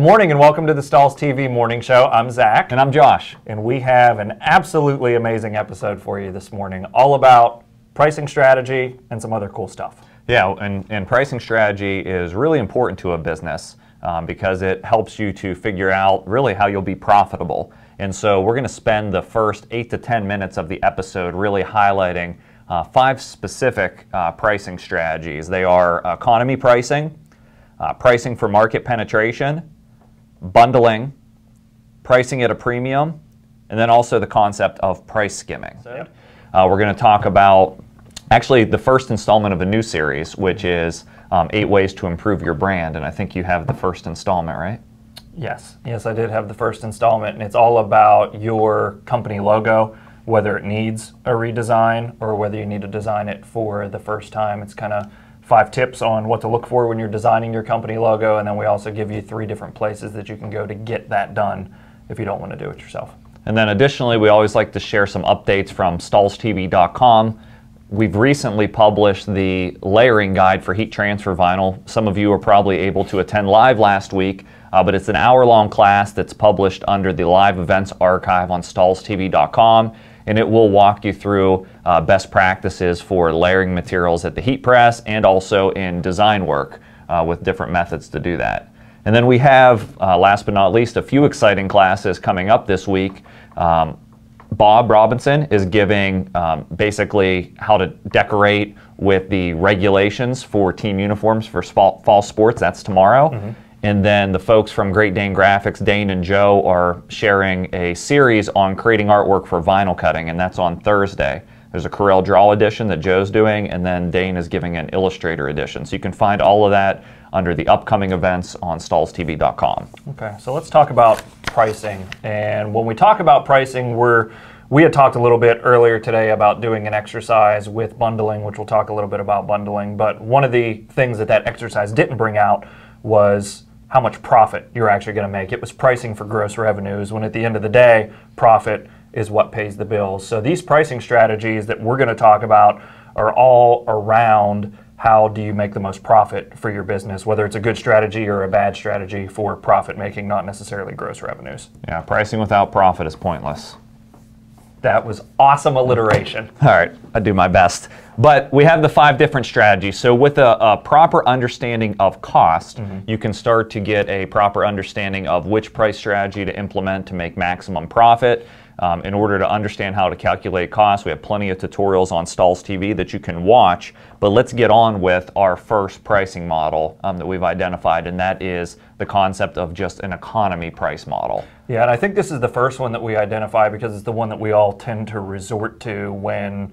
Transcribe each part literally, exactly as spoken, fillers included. Good morning and welcome to the Stahls' T V Morning Show. I'm Zach. And I'm Josh. And we have an absolutely amazing episode for you this morning, all about pricing strategy and some other cool stuff. Yeah, and, and pricing strategy is really important to a business um, because it helps you to figure out really how you'll be profitable. And so we're going to spend the first eight to ten minutes of the episode really highlighting uh, five specific uh, pricing strategies. They are economy pricing, uh, pricing for market penetration, bundling, pricing at a premium, and then also the concept of price skimming. Uh, we're going to talk about actually the first installment of a new series, which is um, eight ways to improve your brand, and I think you have the first installment, right? Yes. Yes, I did have the first installment, and it's all about your company logo, whether it needs a redesign or whether you need to design it for the first time. It's kind of five tips on what to look for when you're designing your company logo, and then we also give you three different places that you can go to get that done if you don't want to do it yourself. And then additionally, we always like to share some updates from Stahls T V dot com. We've recently published the layering guide for heat transfer vinyl. Some of you are probably able to attend live last week, uh, but it's an hour-long class that's published under the live events archive on Stahls T V dot com. And it will walk you through uh, best practices for layering materials at the heat press and also in design work uh, with different methods to do that. And then we have, uh, last but not least, a few exciting classes coming up this week. Um, Bob Robinson is giving um, basically how to decorate with the regulations for team uniforms for fall, fall sports. That's tomorrow. Mm-hmm. And then the folks from Great Dane Graphics, Dane and Joe, are sharing a series on creating artwork for vinyl cutting, and that's on Thursday. There's a Corel Draw edition that Joe's doing, and then Dane is giving an Illustrator edition. So you can find all of that under the upcoming events on Stahls T V dot com. Okay, so let's talk about pricing. And when we talk about pricing, we're we had talked a little bit earlier today about doing an exercise with bundling, which we'll talk a little bit about bundling. But one of the things that that exercise didn't bring out was how much profit you're actually going to make. It was pricing for gross revenues, when at the end of the day, profit is what pays the bills. So these pricing strategies that we're going to talk about are all around how do you make the most profit for your business, whether it's a good strategy or a bad strategy for profit making, not necessarily gross revenues. Yeah, pricing without profit is pointless. That was awesome alliteration. All right, I do my best. But we have the five different strategies. So with a, a proper understanding of cost, mm-hmm. you can start to get a proper understanding of which price strategy to implement to make maximum profit. Um, in order to understand how to calculate costs, we have plenty of tutorials on Stahls T V that you can watch. But let's get on with our first pricing model um, that we've identified, and that is the concept of just an economy price model. Yeah, and I think this is the first one that we identify because it's the one that we all tend to resort to when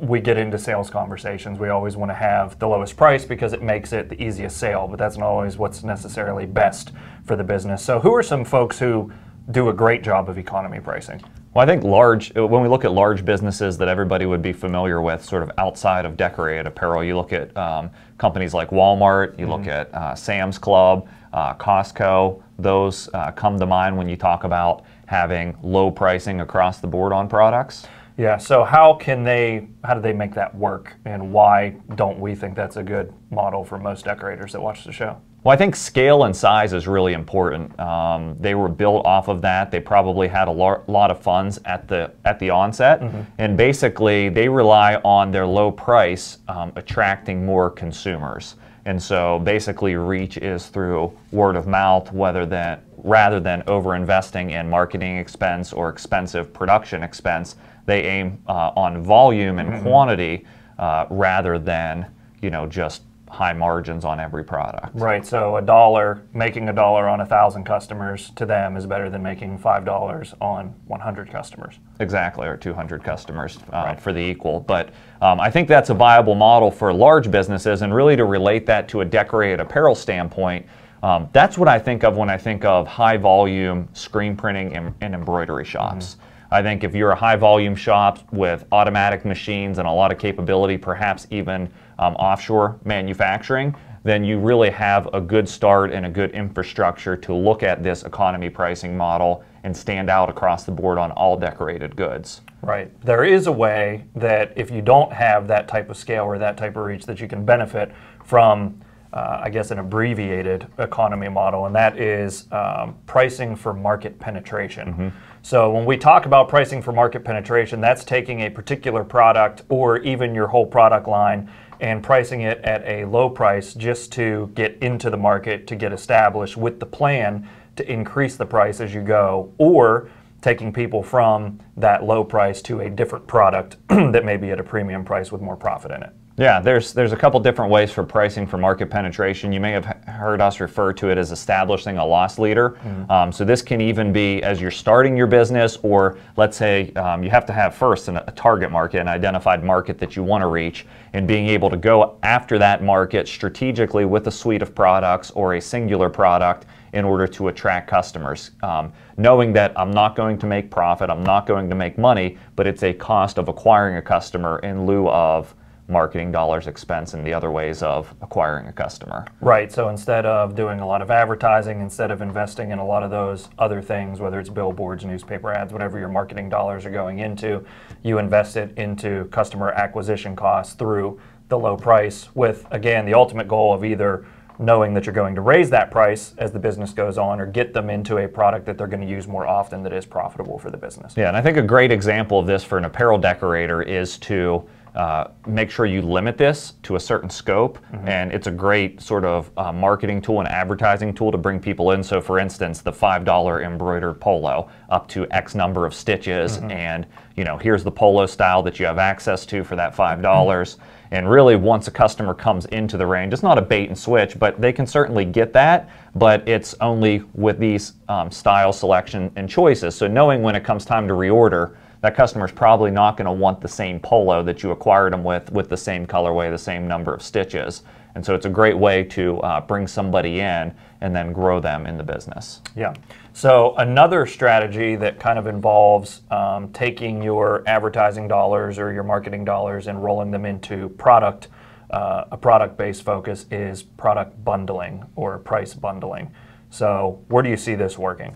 we get into sales conversations. We always want to have the lowest price because it makes it the easiest sale, but that's not always what's necessarily best for the business. So who are some folks who do a great job of economy pricing? Well, I think large, when we look at large businesses that everybody would be familiar with sort of outside of decorated apparel, you look at um, companies like Walmart, you mm-hmm. look at uh, Sam's Club, uh, Costco. Those uh, come to mind when you talk about having low pricing across the board on products. Yeah, so how can they, how do they make that work, and why don't we think that's a good model for most decorators that watch the show? Well, I think scale and size is really important. Um, they were built off of that. They probably had a lot of funds at the at the onset, mm-hmm. and basically they rely on their low price um, attracting more consumers. And so basically reach is through word of mouth whether that, rather than over-investing in marketing expense or expensive production expense. They aim uh, on volume and mm-hmm. quantity uh, rather than, you know, just high margins on every product. Right, so a dollar, making a dollar on a thousand customers to them is better than making five dollars on one hundred customers. Exactly, or two hundred customers uh, right. for the equal. But um, I think that's a viable model for large businesses, and really to relate that to a decorated apparel standpoint, um, that's what I think of when I think of high volume screen printing and, and embroidery shops. Mm-hmm. I think if you're a high volume shop with automatic machines and a lot of capability, perhaps even um, offshore manufacturing, then you really have a good start and a good infrastructure to look at this economy pricing model and stand out across the board on all decorated goods. Right. There is a way that if you don't have that type of scale or that type of reach, that you can benefit from uh, I guess, an abbreviated economy model, and that is um, pricing for market penetration. Mm-hmm. So when we talk about pricing for market penetration, that's taking a particular product or even your whole product line and pricing it at a low price just to get into the market, to get established, with the plan to increase the price as you go, or taking people from that low price to a different product that may be at a premium price with more profit in it. Yeah, there's there's a couple different ways for pricing for market penetration. You may have heard us refer to it as establishing a loss leader. Mm-hmm. Um, so this can even be as you're starting your business, or let's say um, you have to have first an, a target market, an identified market that you want to reach, and being able to go after that market strategically with a suite of products or a singular product in order to attract customers, um, knowing that I'm not going to make profit, I'm not going to make money, but it's a cost of acquiring a customer in lieu of marketing dollars, expense, and the other ways of acquiring a customer. Right, so instead of doing a lot of advertising, instead of investing in a lot of those other things, whether it's billboards, newspaper ads, whatever your marketing dollars are going into, you invest it into customer acquisition costs through the low price with, again, the ultimate goal of either knowing that you're going to raise that price as the business goes on, or get them into a product that they're going to use more often that is profitable for the business. Yeah, and I think a great example of this for an apparel decorator is to Uh, make sure you limit this to a certain scope, mm-hmm. and it's a great sort of uh, marketing tool and advertising tool to bring people in. So for instance, the five dollar embroidered polo up to X number of stitches, mm-hmm. and you know, here's the polo style that you have access to for that five dollars. Mm-hmm. And really, once a customer comes into the range, it's not a bait and switch, but they can certainly get that, but it's only with these um, style selection and choices. So knowing when it comes time to reorder, that customer's probably not going to want the same polo that you acquired them with, with the same colorway, the same number of stitches. And so it's a great way to uh, bring somebody in and then grow them in the business. Yeah. So another strategy that kind of involves um, taking your advertising dollars or your marketing dollars and rolling them into product, uh, a product-based focus, is product bundling or price bundling. So where do you see this working?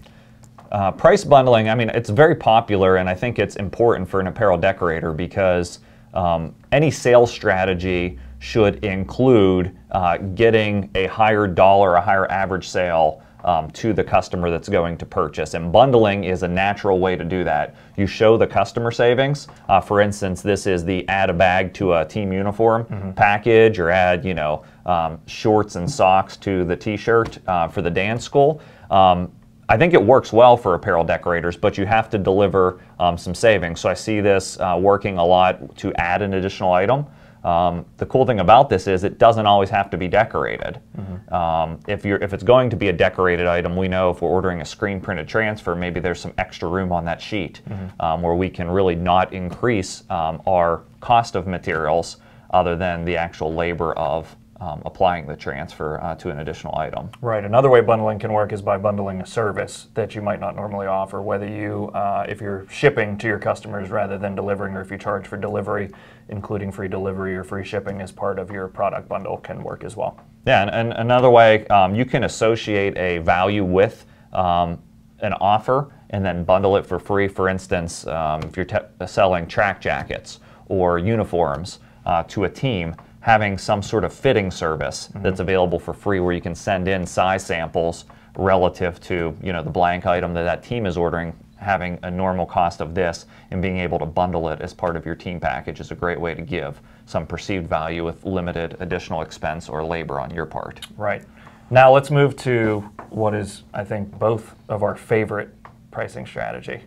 Uh, price bundling, I mean, it's very popular, and I think it's important for an apparel decorator because um, any sales strategy should include uh, getting a higher dollar, a higher average sale um, to the customer that's going to purchase. And bundling is a natural way to do that. You show the customer savings. Uh, for instance, this is the add a bag to a team uniform mm-hmm. package, or add, you know, um, shorts and socks to the t-shirt uh, for the dance school. Um, I think it works well for apparel decorators, but you have to deliver um, some savings. So I see this uh, working a lot to add an additional item. Um, the cool thing about this is it doesn't always have to be decorated. Mm-hmm. um, if you're, if it's going to be a decorated item, we know if we're ordering a screen printed transfer, maybe there's some extra room on that sheet mm-hmm. um, where we can really not increase um, our cost of materials other than the actual labor of Um, applying the transfer uh, to an additional item. Right. Another way bundling can work is by bundling a service that you might not normally offer, whether you, uh, if you're shipping to your customers rather than delivering, or if you charge for delivery, including free delivery or free shipping as part of your product bundle can work as well. Yeah, and, and another way, um, you can associate a value with um, an offer and then bundle it for free. For instance, um, if you're selling track jackets or uniforms uh, to a team, having some sort of fitting service mm-hmm. that's available for free where you can send in size samples relative to, you know, the blank item that that team is ordering, having a normal cost of this and being able to bundle it as part of your team package is a great way to give some perceived value with limited additional expense or labor on your part. Right. Now let's move to what is, I think, both of our favorite pricing strategy.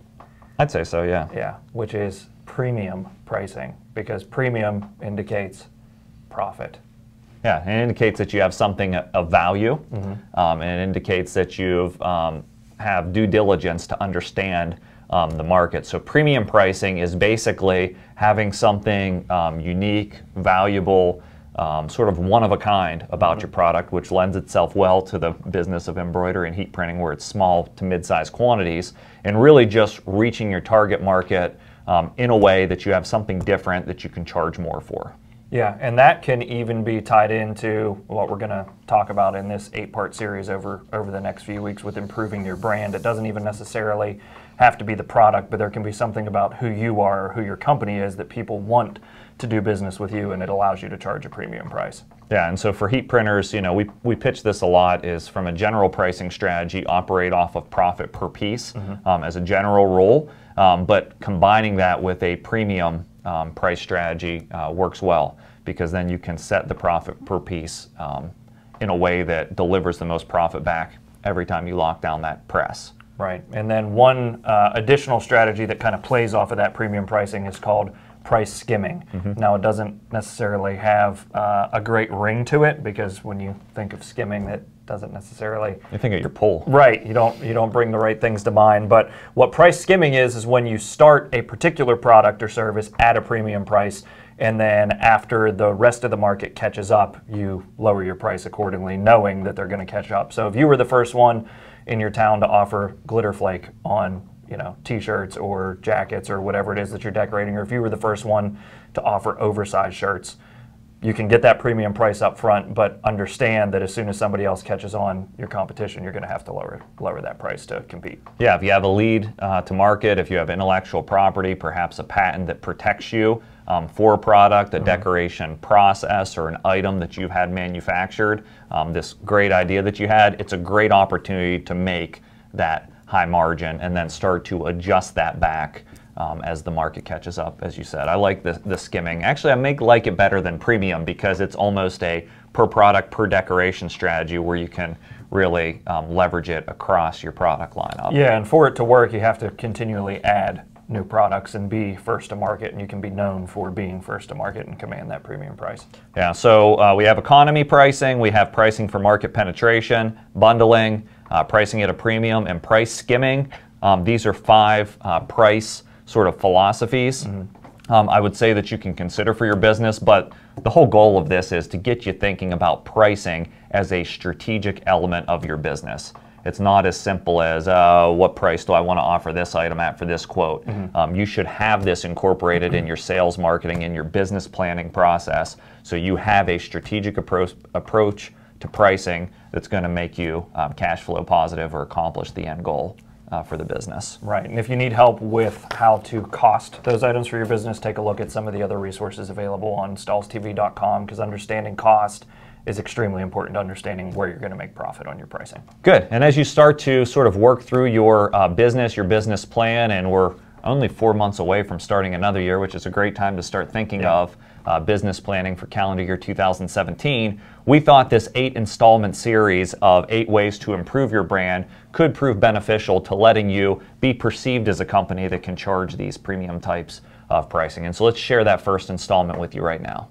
I'd say so, yeah. Yeah, which is premium pricing, because premium indicates profit. Yeah, and it indicates that you have something of value, mm-hmm. um, and it indicates that you've um, have due diligence to understand um, the market. So premium pricing is basically having something um, unique, valuable, um, sort of one of a kind about mm-hmm. your product, which lends itself well to the business of embroidery and heat printing, where it's small to mid-sized quantities, and really just reaching your target market um, in a way that you have something different that you can charge more for. Yeah, and that can even be tied into what we're going to talk about in this eight-part series over, over the next few weeks with improving your brand. It doesn't even necessarily have to be the product, but there can be something about who you are or who your company is that people want to do business with you, and it allows you to charge a premium price. Yeah, and so for heat printers, you know, we, we pitch this a lot, is from a general pricing strategy, operate off of profit per piece, mm-hmm. um, as a general rule, um, but combining that with a premium um, price strategy uh, works well, because then you can set the profit per piece um, in a way that delivers the most profit back every time you lock down that press. Right, and then one uh, additional strategy that kind of plays off of that premium pricing is called price skimming. Mm-hmm. Now, it doesn't necessarily have uh, a great ring to it, because when you think of skimming, that doesn't necessarily... You think of your pull. Right, you don't, you don't bring the right things to mind. But what price skimming is, is when you start a particular product or service at a premium price, and then after the rest of the market catches up, you lower your price accordingly, knowing that they're going to catch up. So if you were the first one in your town to offer glitter flake on, you know, t-shirts or jackets or whatever it is that you're decorating, or if you were the first one to offer oversized shirts, you can get that premium price up front, but understand that as soon as somebody else catches on, your competition, you're going to have to lower lower that price to compete. Yeah, if you have a lead uh, to market, if you have intellectual property, perhaps a patent that protects you um, for a product, a mm-hmm. decoration process, or an item that you've had manufactured, um, this great idea that you had, it's a great opportunity to make that high margin and then start to adjust that back Um, as the market catches up, as you said. I like the, the skimming. Actually, I make like it better than premium, because it's almost a per product, per decoration strategy where you can really um, leverage it across your product lineup. Yeah, and for it to work, you have to continually add new products and be first to market, and you can be known for being first to market and command that premium price. Yeah, so uh, we have economy pricing, we have pricing for market penetration, bundling, uh, pricing at a premium, and price skimming. Um, these are five uh, price sort of philosophies, mm-hmm. um, I would say that you can consider for your business, but the whole goal of this is to get you thinking about pricing as a strategic element of your business. It's not as simple as, uh, what price do I want to offer this item at for this quote? Mm-hmm. um, you should have this incorporated in your sales, marketing, in your business planning process, so you have a strategic approach, approach to pricing that's going to make you um, cash flow positive or accomplish the end goal. Uh, for the business. Right, and if you need help with how to cost those items for your business, take a look at some of the other resources available on Stahls T V dot com, because understanding cost is extremely important to understanding where you're going to make profit on your pricing. Good, and as you start to sort of work through your uh, business, your business plan, and we're only four months away from starting another year, which is a great time to start thinking yeah. of uh, business planning for calendar year two thousand seventeen, we thought this eight installment series of eight ways to improve your brand could prove beneficial to letting you be perceived as a company that can charge these premium types of pricing. And so let's share that first installment with you right now.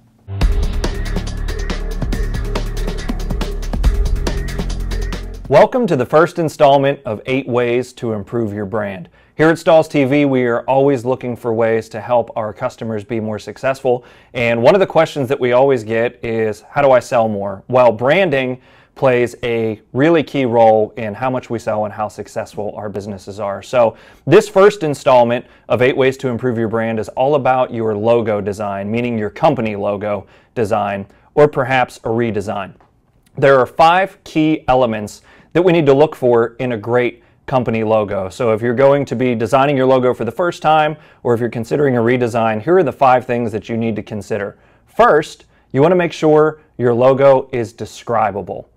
Welcome to the first installment of eight ways to improve your brand. Here at Stahls T V, we are always looking for ways to help our customers be more successful. And one of the questions that we always get is, how do I sell more? Well, branding plays a really key role in how much we sell and how successful our businesses are. So this first installment of eight ways to improve your brand is all about your logo design, meaning your company logo design, or perhaps a redesign. There are five key elements that we need to look for in a great company logo. So if you're going to be designing your logo for the first time, or if you're considering a redesign, here are the five things that you need to consider. First, you want to make sure your logo is describable.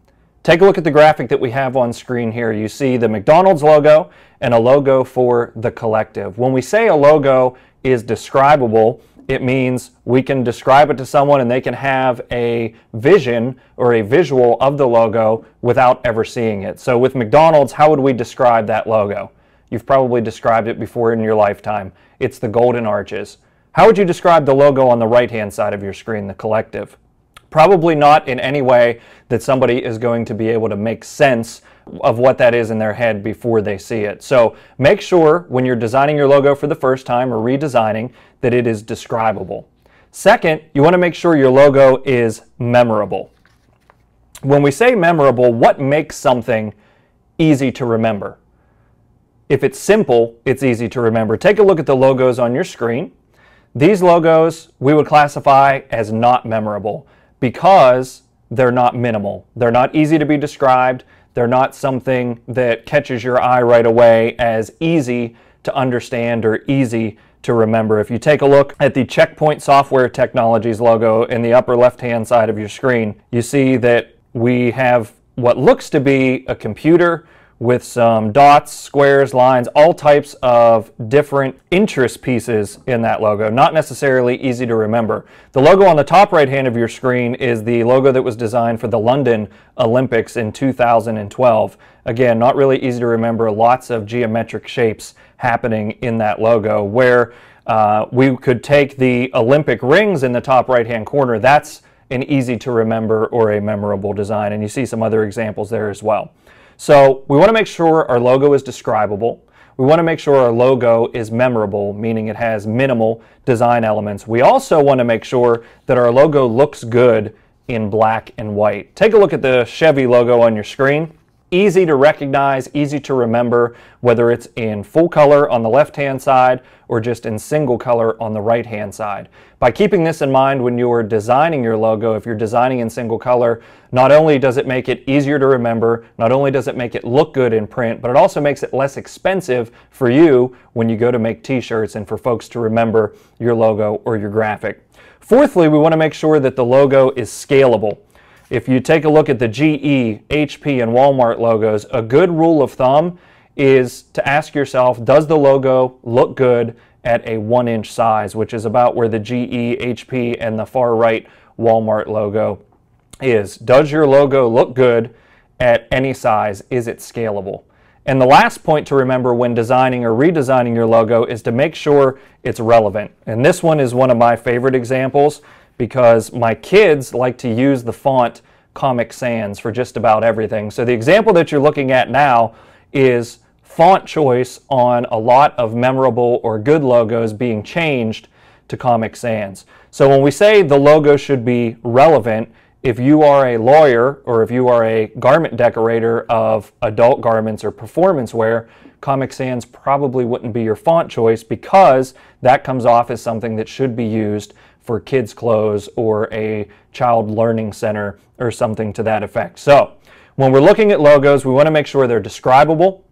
Take a look at the graphic that we have on screen here. You see the McDonald's logo and a logo for the collective. When we say a logo is describable, it means we can describe it to someone and they can have a vision or a visual of the logo without ever seeing it. So with McDonald's, how would we describe that logo? You've probably described it before in your lifetime. It's the golden arches. How would you describe the logo on the right-hand side of your screen, the collective? Probably not in any way that somebody is going to be able to make sense of what that is in their head before they see it. So make sure when you're designing your logo for the first time or redesigning that it is describable. Second, you want to make sure your logo is memorable. When we say memorable, what makes something easy to remember? If it's simple, it's easy to remember. Take a look at the logos on your screen. These logos we would classify as not memorable, because they're not minimal. They're not easy to be described. They're not something that catches your eye right away as easy to understand or easy to remember. If you take a look at the Checkpoint Software Technologies logo in the upper left-hand side of your screen, you see that we have what looks to be a computer with some dots, squares, lines, all types of different interest pieces in that logo. Not necessarily easy to remember. The logo on the top right hand of your screen is the logo that was designed for the London Olympics in two thousand twelve. Again, not really easy to remember. Lots of geometric shapes happening in that logo, where uh, we could take the Olympic rings in the top right hand corner. That's an easy to remember or a memorable design. And you see some other examples there as well. So we want to make sure our logo is describable. We want to make sure our logo is memorable, meaning it has minimal design elements. We also want to make sure that our logo looks good in black and white. Take a look at the Chevy logo on your screen. Easy to recognize, easy to remember, whether it's in full color on the left-hand side or just in single color on the right-hand side. By keeping this in mind when you are designing your logo, if you're designing in single color, not only does it make it easier to remember, not only does it make it look good in print, but it also makes it less expensive for you when you go to make t-shirts and for folks to remember your logo or your graphic. Fourthly, we want to make sure that the logo is scalable. If you take a look at the G E, H P, and Walmart logos, a good rule of thumb is to ask yourself, does the logo look good at a one inch size, which is about where the G E, H P, and the far right Walmart logo is. Does your logo look good at any size? Is it scalable? And the last point to remember when designing or redesigning your logo is to make sure it's relevant. And this one is one of my favorite examples, because my kids like to use the font Comic Sans for just about everything. So the example that you're looking at now is font choice on a lot of memorable or good logos being changed to Comic Sans. So when we say the logo should be relevant, if you are a lawyer or if you are a garment decorator of adult garments or performance wear, Comic Sans probably wouldn't be your font choice, because that comes off as something that should be used for kids' clothes or a child learning center or something to that effect. So when we're looking at logos, we want to make sure they're describable.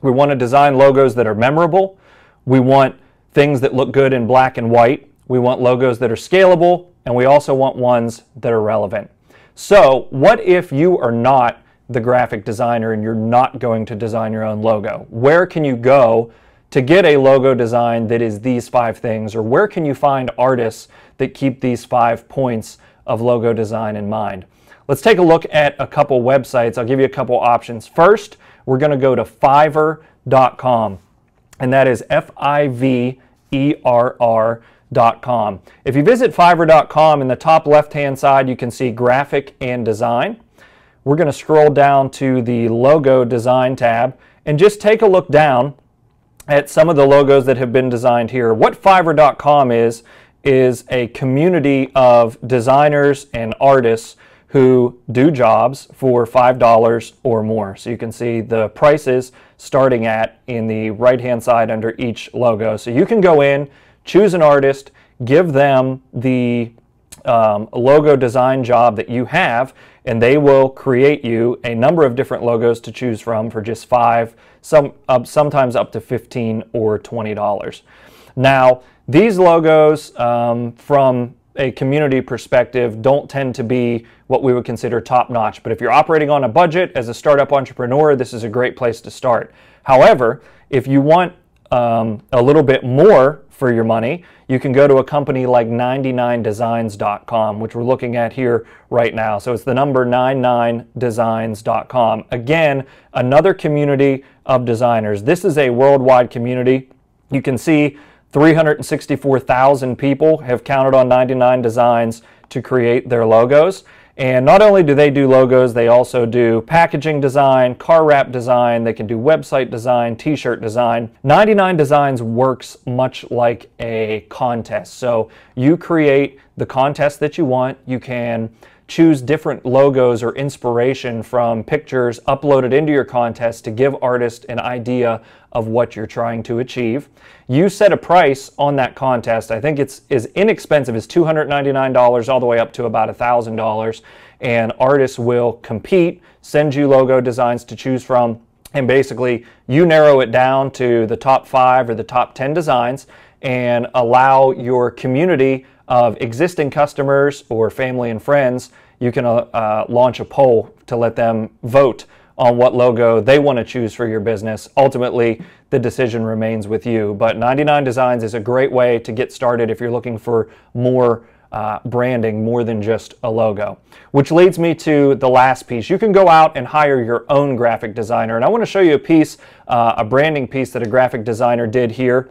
We want to design logos that are memorable. We want things that look good in black and white. We want logos that are scalable, and we also want ones that are relevant. So what if you are not the graphic designer and you're not going to design your own logo? Where can you go to get a logo design that is these five things, or where can you find artists that keep these five points of logo design in mind? Let's take a look at a couple websites. I'll give you a couple options. First, we're gonna go to fiverr dot com, and that is F I V E R R dot com. If you visit fiverr dot com, in the top left-hand side, you can see graphic and design. We're gonna scroll down to the logo design tab, and just take a look down at some of the logos that have been designed here. What fiverr dot com is, is a community of designers and artists who do jobs for five dollars or more. So you can see the prices starting at in the right-hand side under each logo. So you can go in, choose an artist, give them the um, logo design job that you have, and they will create you a number of different logos to choose from for just five, some uh, sometimes up to fifteen or twenty dollars. Now, these logos um, from a community perspective don't tend to be what we would consider top-notch, but if you're operating on a budget as a startup entrepreneur, this is a great place to start. However, if you want um, a little bit more for your money, you can go to a company like ninety-nine designs dot com, which we're looking at here right now. So it's the number ninety-nine designs dot com. Again, another community of designers. This is a worldwide community. You can see three hundred sixty-four thousand people have counted on ninety-nine designs to create their logos. And not only do they do logos, they also do packaging design, car wrap design, they can do website design, t-shirt design. ninety-nine designs works much like a contest. So you create the contest that you want. You can choose different logos or inspiration from pictures uploaded into your contest to give artists an idea of what you're trying to achieve. You set a price on that contest. I think it's as inexpensive as two hundred ninety-nine dollars all the way up to about one thousand dollars. And artists will compete, send you logo designs to choose from, and basically you narrow it down to the top five or the top ten designs. and allow your community of existing customers or family and friends, you can uh, uh, launch a poll to let them vote on what logo they want to choose for your business. Ultimately, the decision remains with you. But ninety-nine designs is a great way to get started if you're looking for more uh, branding, more than just a logo. Which leads me to the last piece. You can go out and hire your own graphic designer. And I want to show you a piece, uh, a branding piece that a graphic designer did here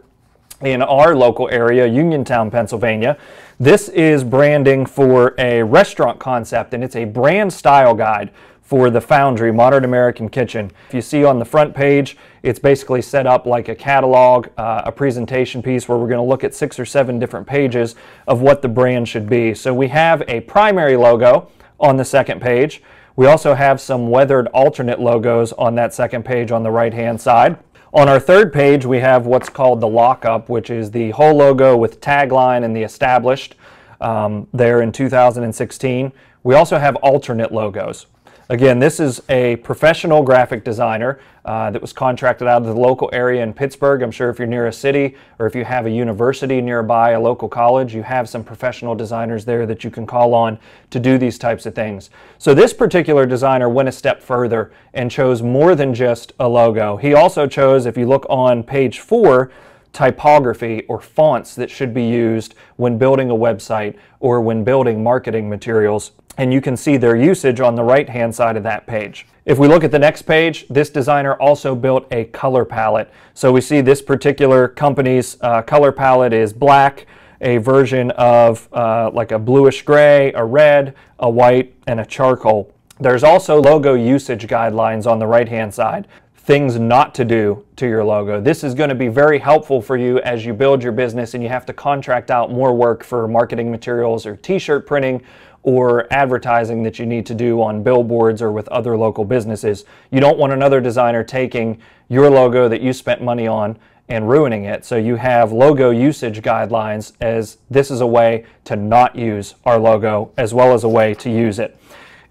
in our local area, Uniontown, Pennsylvania. This is branding for a restaurant concept, and it's a brand style guide for The Foundry, Modern American Kitchen. If you see on the front page, it's basically set up like a catalog, uh, a presentation piece where we're going to look at six or seven different pages of what the brand should be. So we have a primary logo on the second page. We also have some weathered alternate logos on that second page on the right-hand side. On our third page, we have what's called the lockup, which is the whole logo with tagline and the established um, there in two thousand sixteen. We also have alternate logos. Again, this is a professional graphic designer uh, that was contracted out of the local area in Pittsburgh. I'm sure if you're near a city or if you have a university nearby, a local college, you have some professional designers there that you can call on to do these types of things. So this particular designer went a step further and chose more than just a logo. He also chose, if you look on page four, typography or fonts that should be used when building a website or when building marketing materials. And you can see their usage on the right-hand side of that page. If we look at the next page, this designer also built a color palette. So we see this particular company's uh, color palette is black, a version of uh, like a bluish gray, a red, a white, and a charcoal. There's also logo usage guidelines on the right-hand side. Things not to do to your logo. This is going to be very helpful for you as you build your business and you have to contract out more work for marketing materials or t-shirt printing or advertising that you need to do on billboards or with other local businesses. You don't want another designer taking your logo that you spent money on and ruining it. So you have logo usage guidelines, as this is a way to not use our logo as well as a way to use it.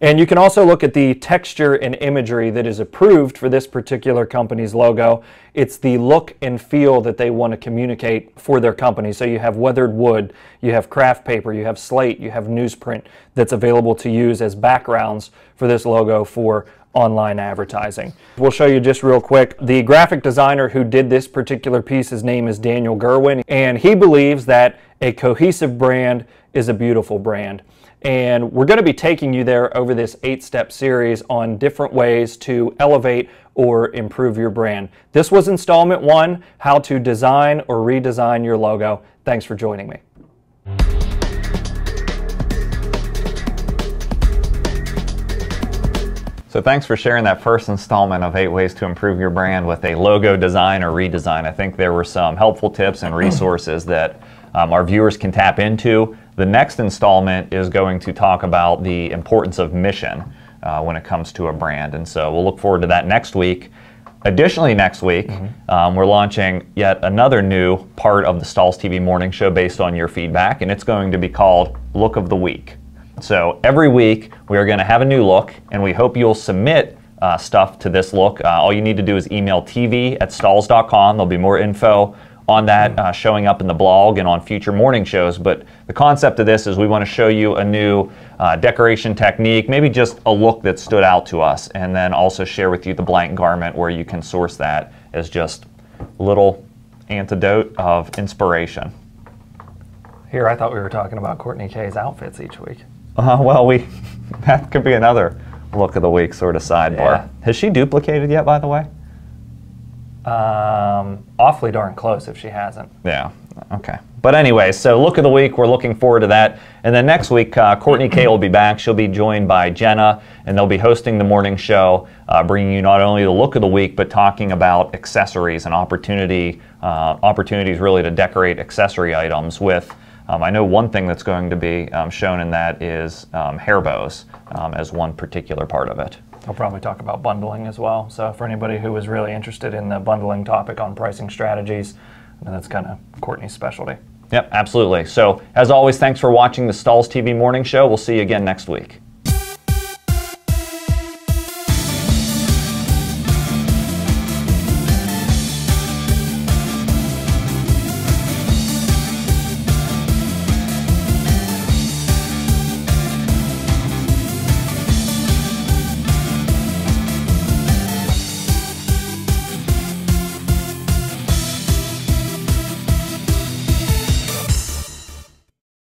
And you can also look at the texture and imagery that is approved for this particular company's logo. It's the look and feel that they want to communicate for their company. So you have weathered wood, you have craft paper, you have slate, you have newsprint that's available to use as backgrounds for this logo for online advertising. We'll show you just real quick. The graphic designer who did this particular piece, his name is Daniel Gerwin, and he believes that a cohesive brand is a beautiful brand. And we're going to be taking you there over this eight-step series on different ways to elevate or improve your brand. This was installment one, how to design or redesign your logo. Thanks for joining me. So thanks for sharing that first installment of eight ways to improve your brand with a logo design or redesign. I think there were some helpful tips and resources that um, our viewers can tap into. The next installment is going to talk about the importance of mission uh, when it comes to a brand. And so we'll look forward to that next week. Additionally, next week, mm-hmm. um, we're launching yet another new part of the Stahls' T V morning show based on your feedback, and it's going to be called Look of the Week. So every week, we are going to have a new look, and we hope you'll submit uh, stuff to this look. Uh, all you need to do is email T V at stahls dot com. There'll be more info on that uh, showing up in the blog and on future morning shows. But the concept of this is we want to show you a new uh, decoration technique, maybe just a look that stood out to us, and then also share with you the blank garment where you can source that as just a little antidote of inspiration. Here, I thought we were talking about Courtney Kaye's outfits each week. Uh, well, we that could be another look of the week sort of sidebar. Yeah. Has she duplicated yet, by the way? Um, awfully darn close if she hasn't. Yeah, okay. But anyway, so look of the week, we're looking forward to that. And then next week, uh, Courtney Kaye will be back. She'll be joined by Jenna, and they'll be hosting the morning show, uh, bringing you not only the look of the week, but talking about accessories and opportunity, uh, opportunities really to decorate accessory items with. Um, I know one thing that's going to be um, shown in that is um, hair bows um, as one particular part of it. I'll probably talk about bundling as well. So for anybody who was really interested in the bundling topic on pricing strategies, that's kind of Courtney's specialty. Yep, absolutely. So as always, thanks for watching the Stahls' T V Morning Show. We'll see you again next week.